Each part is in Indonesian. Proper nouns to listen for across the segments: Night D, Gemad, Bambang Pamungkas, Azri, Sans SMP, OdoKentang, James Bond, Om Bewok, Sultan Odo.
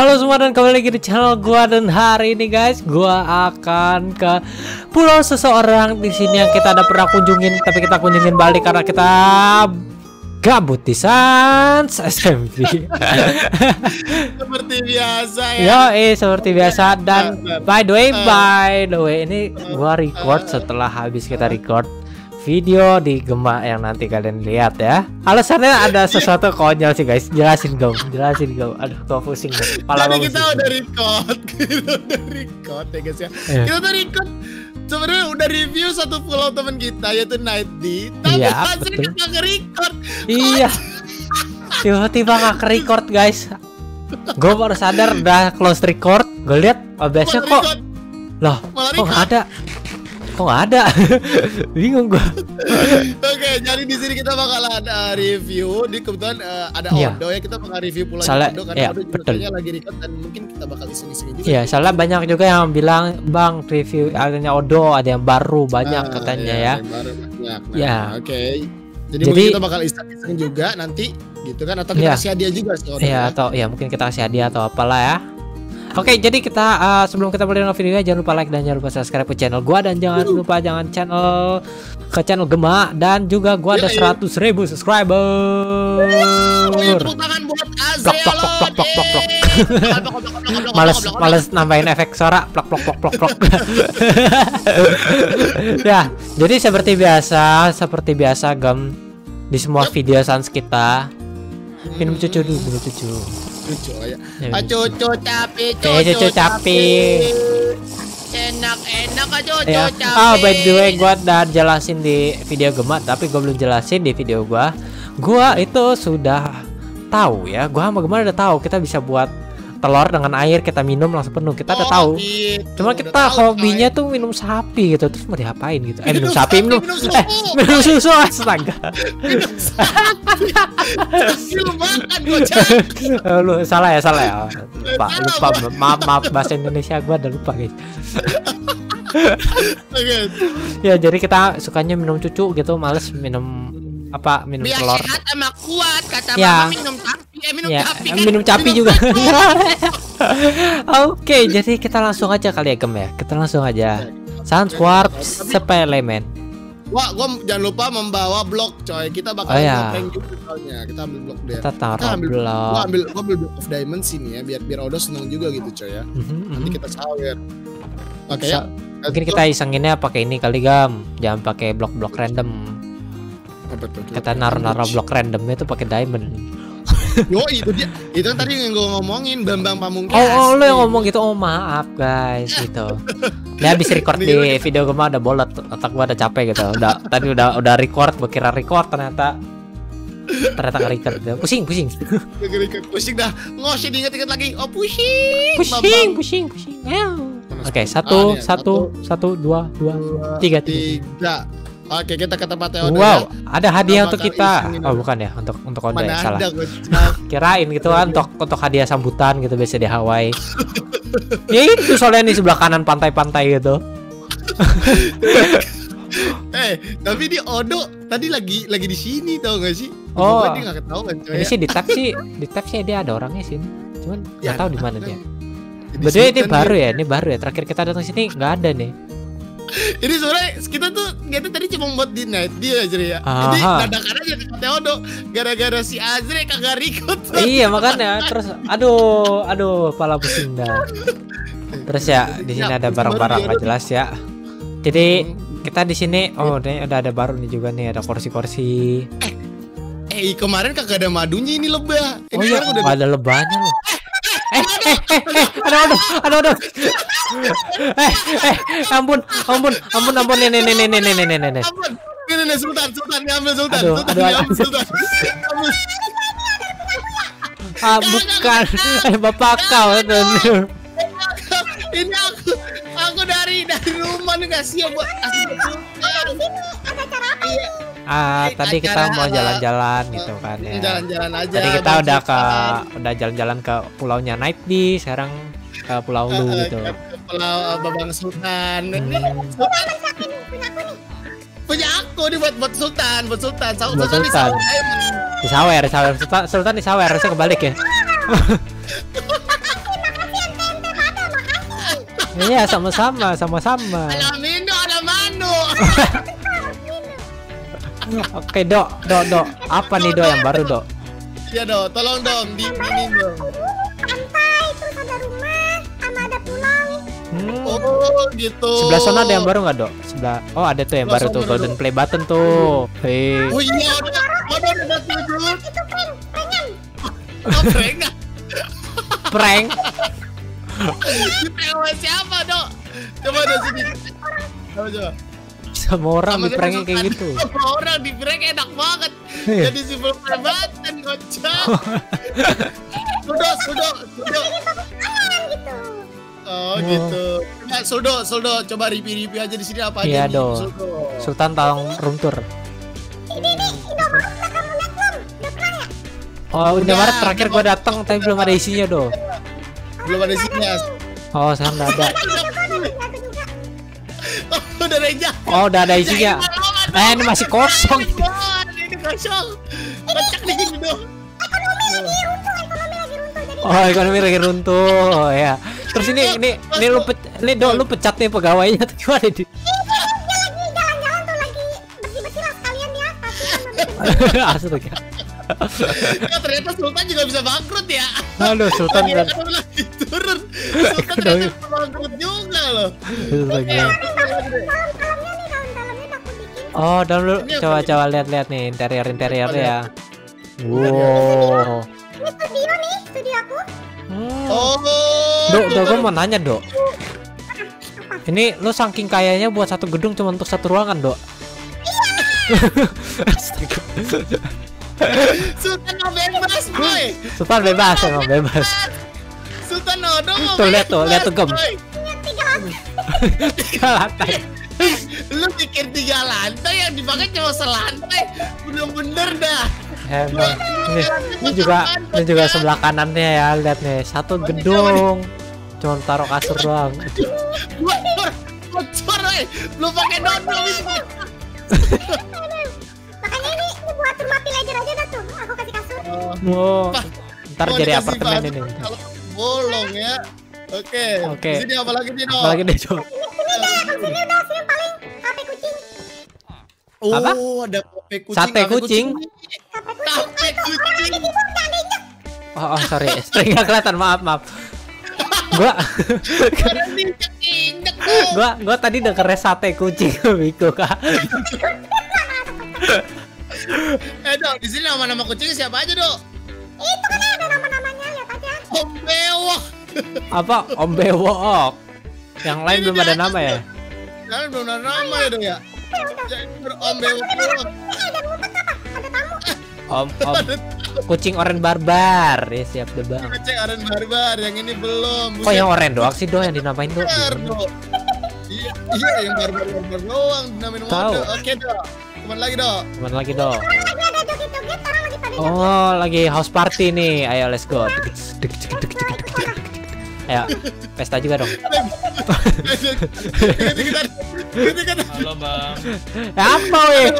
Halo semua dan kembali lagi di channel gua, dan hari ini guys gua akan ke pulau seseorang di sini yang kita ada pernah kunjungin, tapi kita kunjungin balik karena kita gabut di Sans SMP. Seperti biasa ya. Yo, seperti biasa. Dan by the way ini gua record setelah habis kita record video di Gemad yang nanti kalian lihat ya. Alasannya ada sesuatu konyol sih guys. Jelasin dong. Aduh, gua pusing deh. Jadi kita udah record, ya guys ya. Kita udah record. Sebenarnya udah review satu pulau teman kita yaitu Night D, tapi Azri nggak nge-record. Iya. Tiba-tiba nggak nge-record guys. Gue baru sadar udah close record. Gue lihat OBS-nya kok. Loh, kok nggak ada? Bingung gua. Oke, jadi di sini kita bakalan review. Di kebetulan ada Odo ya, kita bakal review pulau Odo karena Odo judulnya lagi record dan mungkin kita bakal isi-isi juga. Iya, soalnya banyak juga yang bilang, "Bang, review akhirnya Odo ada yang baru banyak," katanya ya. Iya, oke. Jadi kita bakal isi-isi juga nanti gitu kan, atau kita kasih hadiah juga sih Odo. Iya, atau ya mungkin kita kasih hadiah atau apalah ya. Oke, jadi kita sebelum kita mulai videonya jangan lupa like dan jangan lupa subscribe ke channel gua, dan jangan lupa ke channel Gemad, dan juga gua ada 100.000 subscriber. Tepuk tangan buat Azri. Males nambahin efek suara plok. Ya, jadi seperti biasa Gem di semua video Sans kita. Minum cucu tapi enak cucu. By the way, gue udah jelasin di video Gemad, tapi gue belum jelasin di video gue. Gue itu sudah tahu ya, gue sama Gemad udah tahu kita bisa buat telur dengan air kita minum langsung penuh. Kita udah tahu. Cuma kita hobinya tuh minum sapi gitu. Terus mau diapain gitu? Minum susu astaga. Salah ya. Lupa. Maaf bahasa Indonesia gua udah lupa guys. Ya, jadi kita sukanya minum cucu gitu, males minum minum telur. Biar sehat sama kuat kata mama, minum capi juga. Oke, jadi kita langsung aja kali ya Gem ya. Kita langsung aja. Sans Warp Supplement. Wah, gua jangan lupa membawa blok coy. Kita bakal ngeprank juga soalnya. Kita ambil blok dia. Gua ambil blok of diamond sini ya, biar Odo seneng juga gitu coy ya. Nanti kita sawer. Oke ya. Mungkin kita isenginnya pakai ini kali Gem. Jangan pakai blok-blok random. Kita naruh blok randomnya itu pakai diamond. Yo, itu dia. Itu kan tadi yang gue ngomongin Bambang Pamungkas. Oh, lo yang ngomong gitu. Oh, maaf guys gitu. Nah, habis record di video gue mah udah bolot, otak gue udah capek gitu. Tadi udah record, berkira record ternyata nggak record. Pusing dah. Nggak usah diinget-inget lagi. Oh, pusing. Oke, satu, dua, tiga. Oke, kita ke tempatnya Odo. Wow, ada hadiah untuk kita. Oh, bukan ya, untuk Odo ya, salah. Kirain gitu kan untuk hadiah sambutan gitu biasa di Hawaii. Ya itu soalnya di sebelah kanan pantai-pantai gitu. Tapi di Odo tadi lagi di sini tau gak sih? Oh, dia nggak ketahuan coy. Ini sih di taksi dia ada orangnya sini. Cuman nggak tahu di mana dia. Berarti ini baru ya. Terakhir kita datang sini nggak ada nih. Ini sebenarnya kita tuh gitu tadi cuma buat di Night dia aja ya. Jadi dadakan aja kata Odo gara-gara si Azri kagak record. Iya makanya terus aduh kepala pusing dah. Terus ya di sini ada barang-barang enggak jelas ya. Jadi kita di sini ini ada baru nih juga nih, ada kursi-kursi. Kemarin kagak ada madunya, ini lebah. Oh iya, ada lebahnya loh. Aduh. Ampun, nenek. Ini Sultan, ambil Sultan. Bukan, bapak kau. Ini aku dari rumah nih, nggak siap buat. Tadi kita mau jalan-jalan gitu kan ya. Jalan-jalan aja. Tadi kita udah jalan-jalan ke pulaunya Night D, sekarang ke pulau lu gitu. Ke pulau Bambang Sultan. Sultan punya aku nih buat Sultan, buat Sultan. Disawer, Sultan disawer, harusnya kebalik ya. Iya, sama-sama, sama-sama. Alamin do, alamin do. Oke, do. Apa nih do yang baru do? Iya do, tolong dong, bimbing dong. Pantai, terus ada rumah, sama ada pulau. Oh gitu. Sebelah sana ada yang baru nggak do? Sebelah, oh ada tuh yang baru tuh, golden play button tuh. Hei. Oh iya, ada tuh. Itu prank. Oh prank. Prank siapa do? Coba do sini. Coba. Semua orang diprank kayak gitu. Semua orang diprank enak banget. Jadi simple banget dan kocak. Sudo. Oh gitu. Nah, Sudo coba ripi aja di sini apa aja. Iya do. Sultan tolong room tour. Oh udah Maret terakhir gua datang tapi belum ada isinya do. Belum ada isinya. Oh sekarang udah ada. Udah reja. Oh udah ada isinya. Ini masih kosong. Ini kosong. Kocak di sini do. Oh ekonomi lagi runtuh. Oh ya. Terus ini lu pecat nih pegawainya tuh gimana di? Jalan-jalan tuh lagi bersih-bersih lah kalian ya. Asal tuh. Ya ternyata Sultan juga bisa bangkrut ya. Aduh Sultan kan lagi turun. Sultan ternyata bangkrut juga loh. Oh dalam lu coba lihat-lihat nih interior-interiornya ya. Wow. Ini studio nih, studio aku. Oh. Dok, gue mau nanya dok. Ini lu saking kayanya buat satu gedung cuma untuk satu ruangan dok. Iya. Sultan mau bebas, boy. Sultan bebas, emang bebas. Sultan Odo mau bebas. Lihat tuh gem. Tiga lantai. Lu pikir tiga lantai yang dipakai cuma selantai, bener-bener dah. Hebat. Ini juga sebelah kanannya ya, lihat nih satu gedung, cuma taruh kasur doang. Bocor, lu pakai Dodo itu. Buat rumah pilajar aja dah tuh, aku kasih kasur. Oh, ntar jadi apartemen ini. Bolong ya. Oke. Di sini apa lagi nih? Apalagi deh coba. Sini udah paling sate kucing. Apa? Ada kucing. Sate kucing. Oh sorry, string nggak kelihatan, maaf. Gua tadi dengernya sate kucing, biko kak. Dok, di sini nama-nama kucing siapa aja dok? Itu kan ada nama-namanya, lihat aja. Om Bewok. Apa? Om Bewok. Yang lain belum ada nama ya? Yang belum ada nama ya dok ya. Om Bewok. Ada ngumpet apa? Ada tamu. Om kucing oren barbar ya siap debang. Kucing oren barbar, yang ini belum. Kok yang oren doang sih dok yang dinamain dok? Iya yang barbar doang dinamain dok. Oke dok. Teman lagi dong. Oh, lagi house party nih. Ayo let's go. Ayo, pesta juga dong. Halo, Bang. Apa weh?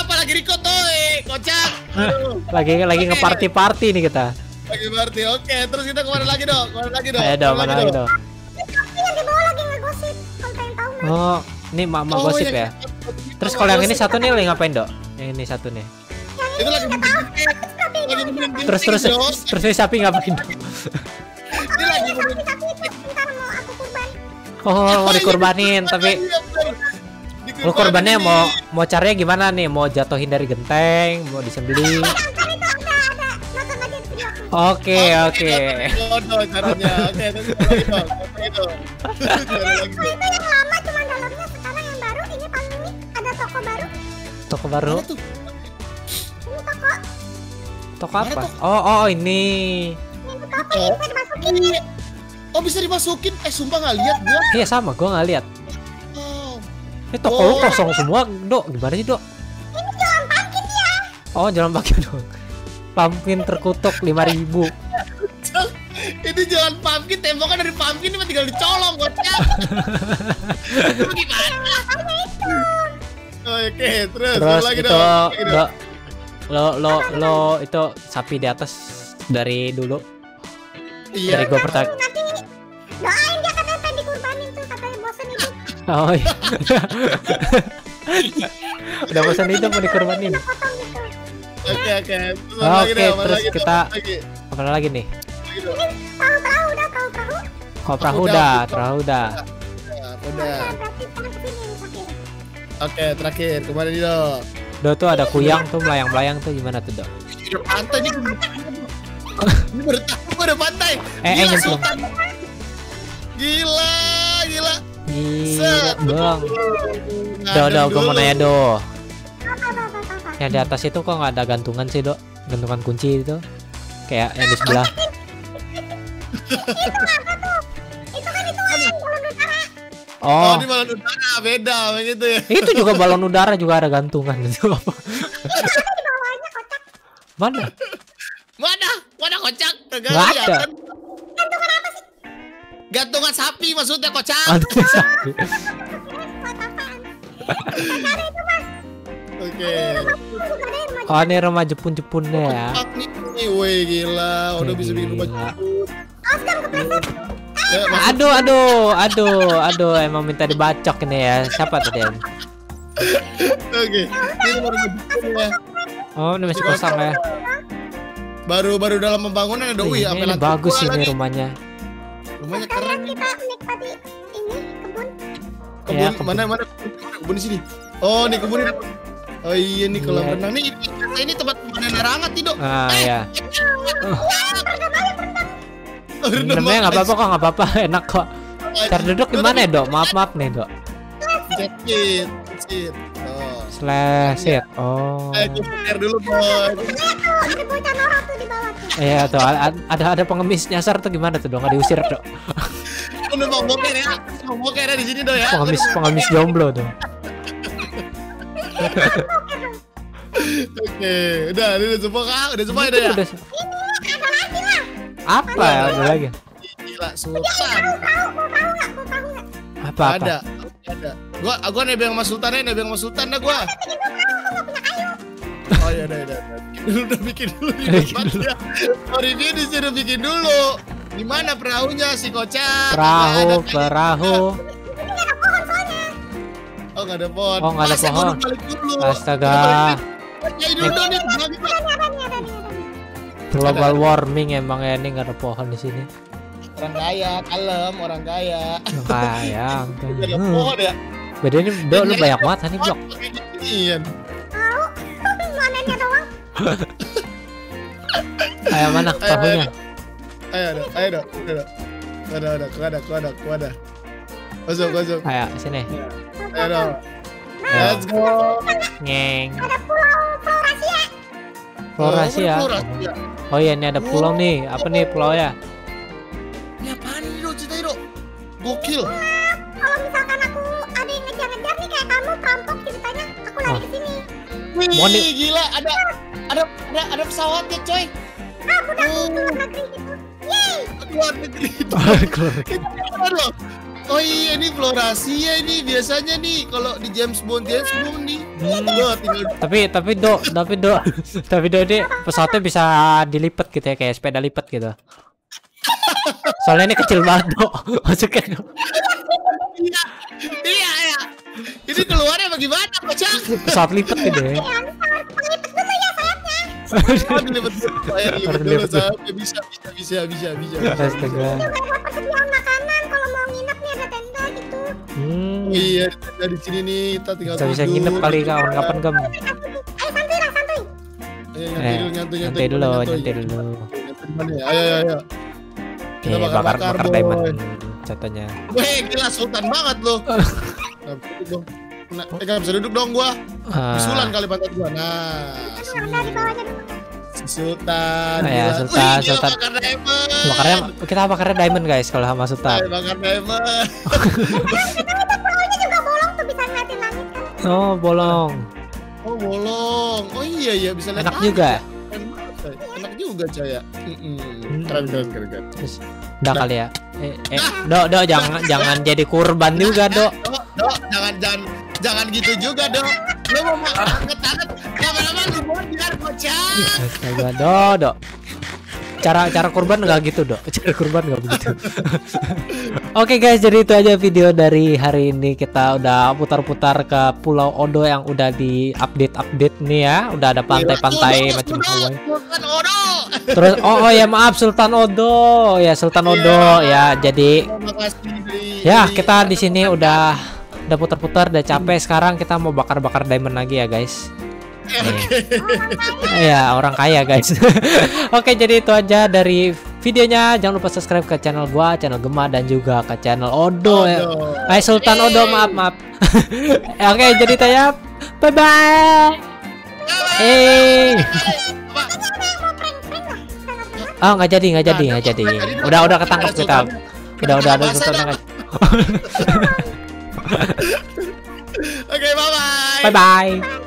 Apa lagi record toy? Kocak. Lagi ngeparty-party nih kita. Lagi party. Oke, terus kita kemana lagi dong? Ayo dong, mana lagi dong? Di bawah lagi ngegosip. Kalau pengen tahu. Oh, ini mama gosip ya. Terus kalau yang ini satu nih lagi ngapain dok? Yang ini satu nih. Itu lagi ngebentuk. Terus ini sapi ngapain dok? Ini lagi ngebentuk. Oh mau dikurbanin tapi. Lo korbannya mau caranya gimana nih? Mau jatuhin dari genteng? Mau disembelih? Oke. Caranya. Oke. Toko baru. Toko apa? Oh ini. Oh bisa dimasukin. Sumpah nggak lihat gua. Iya sama, gua nggak lihat. Ini toko lu kosong semua, dok. Gimana sih dok? Ini jalan parkir ya. Oh jalan parkir dong. Pumpkin terkutuk 5.000. Itu jalan pumpkin, temboknya dari pumpkin cuma tinggal dicolong buatnya. Gimana? Oke, terus lagi itu lo itu sapi di atas dari dulu. Iya. Dari gua pertama. Doain dia katanya pengen dikurbanin. tuh katanya bosan hidup. Oh iya. Udah bosan hidup mau dikorbanin. Oke. Oke, terus kita apa lagi nih? Perahu udah. Oke, terakhir kemarin Do. Do tuh ada kuyang tuh melayang-melayang tuh gimana tuh Do? Pantai nih. Ini baru tahu ada pantai. Gila. Bang. Do, gue mau nanya Do. Yang di atas itu kok nggak ada gantungan sih Do? Gantungan kunci itu? Kayak yang di sebelah. Oh, ini balon udara beda begitu ya. Itu juga balon udara juga ada gantungan itu apa? Mana kocak? Ada. Gantungan apa sih? Gantungan sapi maksudnya kocak. Gantungan sapi. Oke. Oh, ini rumah Jepun-Jepun deh ya. Woi gila, udah bisa bikin rumah Jepun. Aduh, emang minta dibacok ini ya. Siapa tadi? Oke. Oh, ini masih kosong ya. Baru dalam pembangunan ada UI. Ini bagus ini rumahnya. Rumahnya keren. Kita nikmati ini kebun. Kebun mana? Kebun di sini. Oh, ini kebun. Oh iya nih kolam renang nih. Ini tempat pemandian hangat nih, Dok. Ah iya. Namanya nggak apa-apa, enak kok. Cara duduk gimana ya Dok? Maaf nih Dok. Slashit. Oh. Dulu iya tuh ada pengemis nyasar tuh gimana tuh Dok? Nggak diusir Dok. Mau boker ya di sini Dok ya. Pengemis jomblo tuh. Oke, udah semua. Apa ya ada lagi? Gila, Sultan. Apa? Ada. Gua nebeng sama Sultan ya, dah gua. Oh iya, udah bikin dulu. Hari ini disuruh bikin dulu. Di mana perahunya si kocak? Perahu. Oh nggak ada pohon. Astaga. Global warming emang ya, ini nggak ada pohon di sini. Orang kaya. Ada pohon ya. Bedanya Dok lu banyak banget nih Blok. Iya. Mananya doang. Ayo mana pohonnya? Ayo Dok. Masuk. Ayo sini. Ayo. Let's go. Ngeng. Ada pulau rahasia. Pulau rahasia. Oh iya ini ada pulau nih. Apa nih pulau ya? Ini apaan nih Dok? Ceritain Dok. Gokil. Kalau misalkan aku ada yang ngejar-ngejar nih kayak kamu perampok ceritanya, aku lari ke sini. Wih gila ada pesawatnya coy. Ah udah keluar negeri gitu. Yeay. Keluar negeri. Oh iya ini florasi ya ini biasanya nih kalau di James Bond nih. Tapi Do ini pesawatnya bisa dilipat gitu ya kayak sepeda lipat gitu. Soalnya ini kecil banget Do. Masukin Do. Iya. Ini keluarnya bagaimana kocak? Pesawat lipat gitu ya. Bisa. Iya dari sini nih kita tinggal bisa nginep kali kapan gem. Ayo nyantai dulu. Ayo. Kita bakar diamond contohnya. Wih gila Sultan banget lo. Enggak bisa duduk dong gua. Bisulan kali pantat gua. Nah. Sultan. Sultan. Kita bakar diamond guys kalau sama Sultan. Bakar diamond. Perahunya juga bolong tuh bisa ngeliatin langit kan? Oh bolong. Oh iya bisa lihat. Enak juga caya. Keren. Udah kali ya. Do jangan jadi kurban juga Do. Jangan gitu juga Do. Lu mau makan tangan lama-lama lu mau biar kocak. Astaga Do. Cara kurban nggak gitu dok. Cara kurban nggak begitu. Oke guys, jadi itu aja video dari hari ini. Kita udah putar-putar ke Pulau Odo yang udah di update nih ya. Udah ada pantai-pantai macam Hawaii. Terus oh ya maaf Sultan Odo ya, Sultan Odo ya. Jadi ya kita di sini udah putar-putar, udah capek. Sekarang kita mau bakar-bakar diamond lagi ya guys. Ya orang kaya guys. Oke, jadi itu aja dari videonya. Jangan lupa subscribe ke channel gua, channel Gemad, dan juga ke channel Odo. Sultan Odo, maaf. Oke, jadi tayap. Bye bye. Oh nggak jadi. Udah ketangkap kita. Udah ada Sultan. Oke, bye bye.